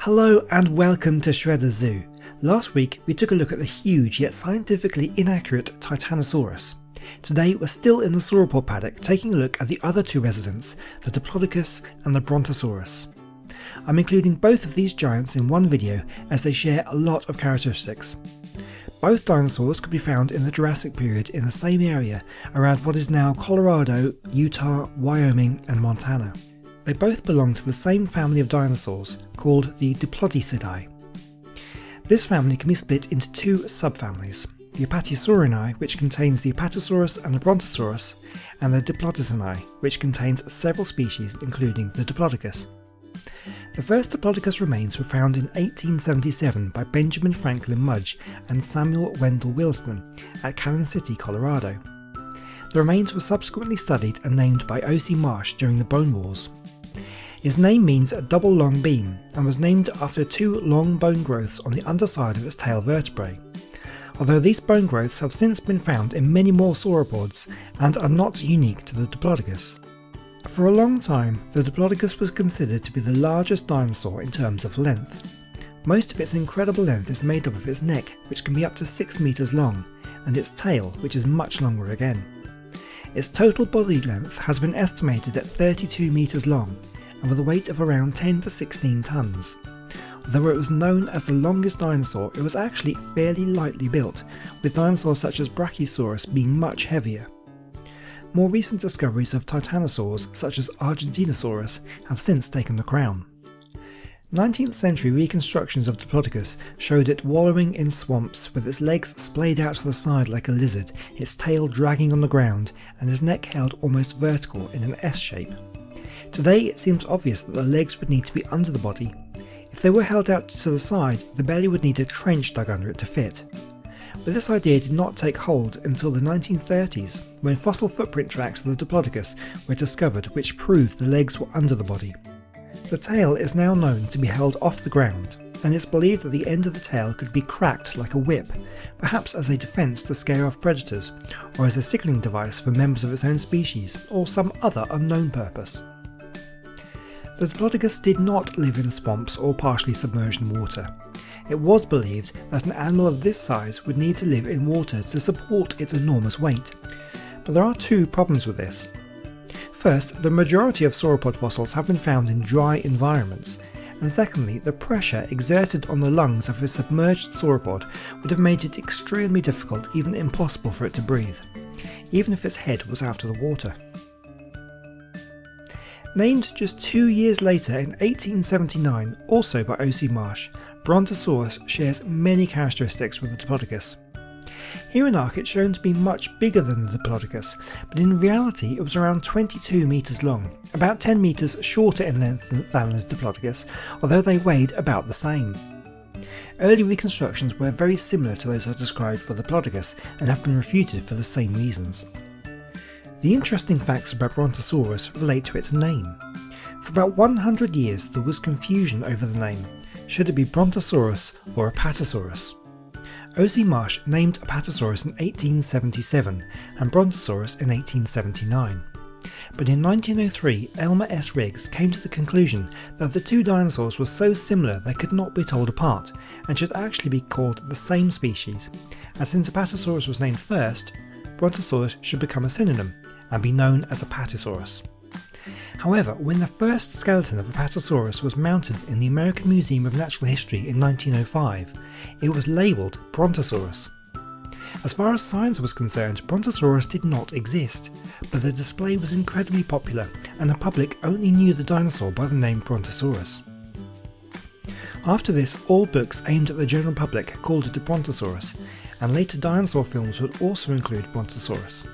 Hello and welcome to Shredder Zoo. Last week we took a look at the huge yet scientifically inaccurate Titanosaurus. Today we're still in the sauropod paddock taking a look at the other two residents, the Diplodocus and the Brontosaurus. I'm including both of these giants in one video as they share a lot of characteristics. Both dinosaurs could be found in the Jurassic period in the same area around what is now Colorado, Utah, Wyoming and Montana. They both belong to the same family of dinosaurs, called the Diplodocidae. This family can be split into two subfamilies, the Apatosaurinae, which contains the Apatosaurus and the Brontosaurus, and the Diplodocinae, which contains several species including the Diplodocus. The first Diplodocus remains were found in 1877 by Benjamin Franklin Mudge and Samuel Wendell Williston at Canon City, Colorado. The remains were subsequently studied and named by O.C. Marsh during the Bone Wars. His name means a double long beam and was named after two long bone growths on the underside of its tail vertebrae, although these bone growths have since been found in many more sauropods and are not unique to the Diplodocus. For a long time, the Diplodocus was considered to be the largest dinosaur in terms of length. Most of its incredible length is made up of its neck, which can be up to 6 meters long, and its tail, which is much longer again. Its total body length has been estimated at 32 meters long, and with a weight of around 10 to 16 tons. Although it was known as the longest dinosaur, it was actually fairly lightly built, with dinosaurs such as Brachiosaurus being much heavier. More recent discoveries of titanosaurs such as Argentinosaurus have since taken the crown. 19th century reconstructions of Diplodocus showed it wallowing in swamps with its legs splayed out to the side like a lizard, its tail dragging on the ground and its neck held almost vertical in an S shape. Today it seems obvious that the legs would need to be under the body. If they were held out to the side, the belly would need a trench dug under it to fit. But this idea did not take hold until the 1930s, when fossil footprint tracks of the Diplodocus were discovered which proved the legs were under the body. The tail is now known to be held off the ground, and it's believed that the end of the tail could be cracked like a whip, perhaps as a defence to scare off predators, or as a signalling device for members of its own species, or some other unknown purpose. The Diplodocus did not live in swamps or partially submerged in water. It was believed that an animal of this size would need to live in water to support its enormous weight. But there are two problems with this. First, the majority of sauropod fossils have been found in dry environments, and secondly, the pressure exerted on the lungs of a submerged sauropod would have made it extremely difficult, even impossible for it to breathe, even if its head was out of the water. Named just 2 years later in 1879, also by O.C. Marsh, Brontosaurus shares many characteristics with the Diplodocus. Here in Arc it's shown to be much bigger than the Diplodocus, but in reality it was around 22 meters long, about 10 meters shorter in length than the Diplodocus, although they weighed about the same. Early reconstructions were very similar to those described for the Diplodocus and have been refuted for the same reasons. The interesting facts about Brontosaurus relate to its name. For about 100 years there was confusion over the name. Should it be Brontosaurus or Apatosaurus? O.C. Marsh named Apatosaurus in 1877 and Brontosaurus in 1879. But in 1903 Elmer S. Riggs came to the conclusion that the two dinosaurs were so similar they could not be told apart and should actually be called the same species, and since Apatosaurus was named first, Brontosaurus should become a synonym and be known as Apatosaurus. However, when the first skeleton of Apatosaurus was mounted in the American Museum of Natural History in 1905, it was labelled Brontosaurus. As far as science was concerned, Brontosaurus did not exist, but the display was incredibly popular and the public only knew the dinosaur by the name Brontosaurus. After this, all books aimed at the general public called it a Brontosaurus, and later dinosaur films would also include Brontosaurus.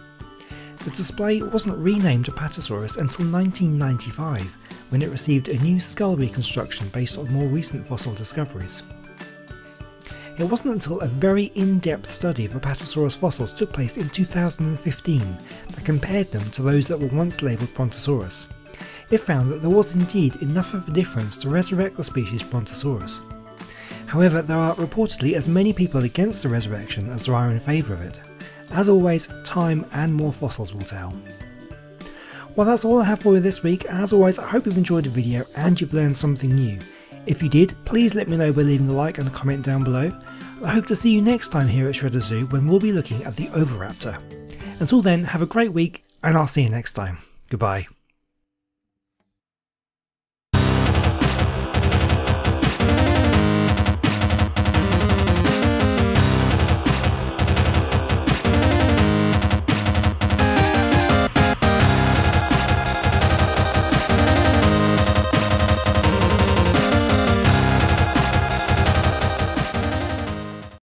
The display wasn't renamed Apatosaurus until 1995, when it received a new skull reconstruction based on more recent fossil discoveries. It wasn't until a very in-depth study of Apatosaurus fossils took place in 2015 that compared them to those that were once labelled Brontosaurus. It found that there was indeed enough of a difference to resurrect the species Brontosaurus. However, there are reportedly as many people against the resurrection as there are in favour of it. As always, time and more fossils will tell. Well, that's all I have for you this week, and as always I hope you've enjoyed the video and you've learned something new. If you did, please let me know by leaving a like and a comment down below. I hope to see you next time here at Shredder Zoo when we'll be looking at the Oviraptor. Until then, have a great week and I'll see you next time. Goodbye.